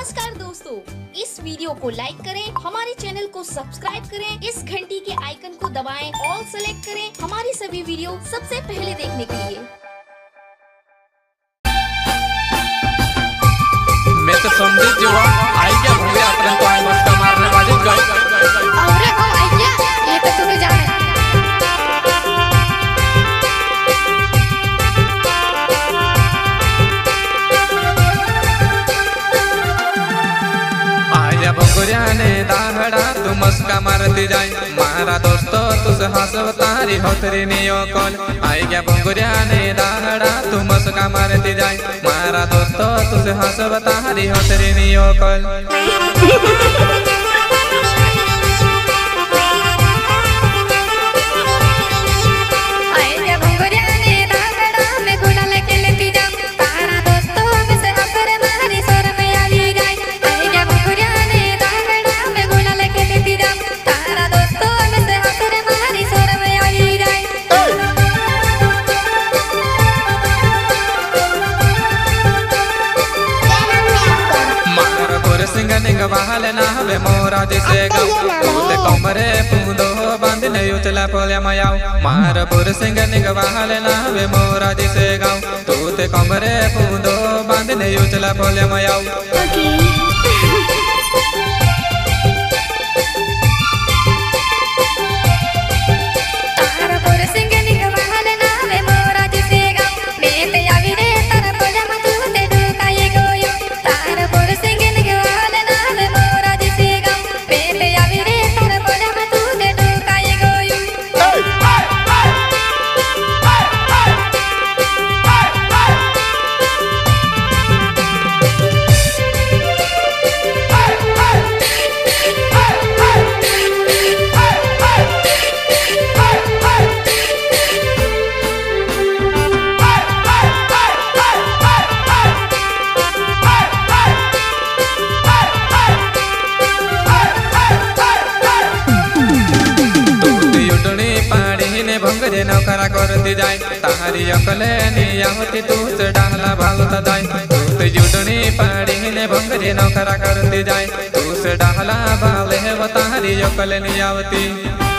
नमस्कार दोस्तों, इस वीडियो को लाइक करें, हमारे चैनल को सब्सक्राइब करें, इस घंटी के आइकन को दबाएं, ऑल सेलेक्ट करें हमारी सभी वीडियो सबसे पहले देखने के लिए। मैं तो संदेश जो आई क्या भूले अपने को आई मस्का मारने वाली गई। और आई क्या ये तो तुम्हें जाने। दाहड़ा तू मस्का मारती जाए मारा दोस्तों तुझ हंसवतारी होतरी नियो कॉल। आई क्या बंगुरिया ने दाहड़ा तू मस्का मारती जाए मारा दोस्तों तुझ हंसवतारी होतरी नियो कॉल। गवाहल ना हवे मोरा दिसे गौ तूते कमरे पुंदो बांध ले उचला पोल्या मयाओ। मारपुर सिंह ने गवाहल ना हवे मोरा दिसे गौ तूते कमरे पुंदो बांध ले उचला पोल्या मयाओ। भंगरे नौकरा करती जाए तारी अकले निया होती तू डाला भालता जाए तू जुटनी पाड़ी ने भंगरे नौकरा करती जाए तू डाला भाले तारी अकले निया होती।